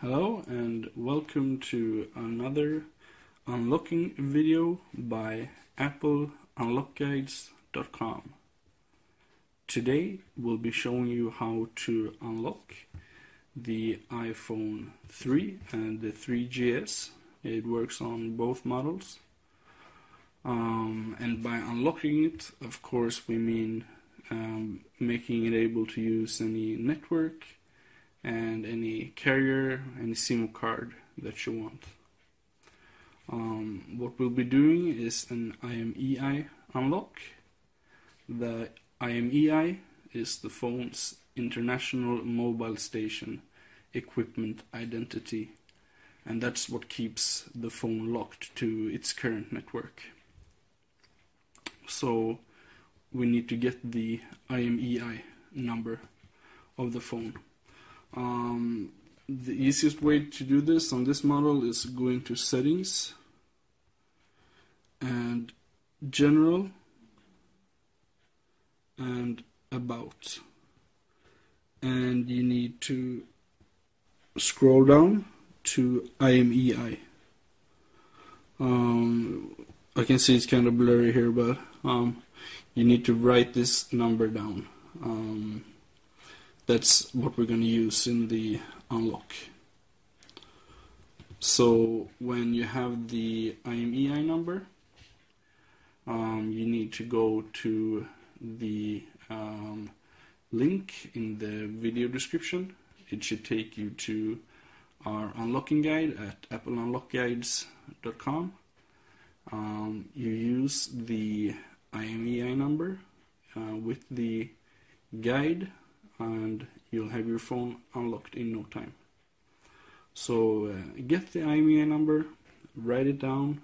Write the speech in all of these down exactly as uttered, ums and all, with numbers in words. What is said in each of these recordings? Hello and welcome to another unlocking video by apple unlock guides dot com. Today we'll be showing you how to unlock the iPhone three and the three G S. It works on both models. Um, and by unlocking it, of course, we mean um, making it able to use any network and any carrier, any SIM card that you want. Um, what we'll be doing is an I M E I unlock. The I M E I is the phone's International Mobile Station Equipment Identity, and that's what keeps the phone locked to its current network. So we need to get the I M E I number of the phone. Um, the easiest way to do this on this model is going to Settings and General and About, and you need to scroll down to I M E I. um, I can see it's kind of blurry here, but um, you need to write this number down. um, That's what we're going to use in the unlock. So when you have the I M E I number, um, you need to go to the um, link in the video description. It should take you to our unlocking guide at apple unlock guides dot com. Um, you use the I M E I number uh, with the guide, and you'll have your phone unlocked in no time. So uh, get the I M E I number, write it down,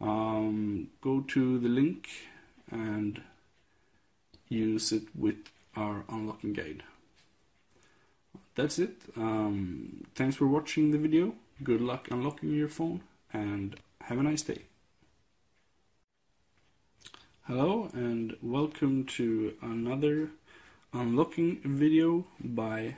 um, go to the link and use it with our unlocking guide. That's it. Um, thanks for watching the video. Good luck unlocking your phone and have a nice day. Hello and welcome to another unlocking video by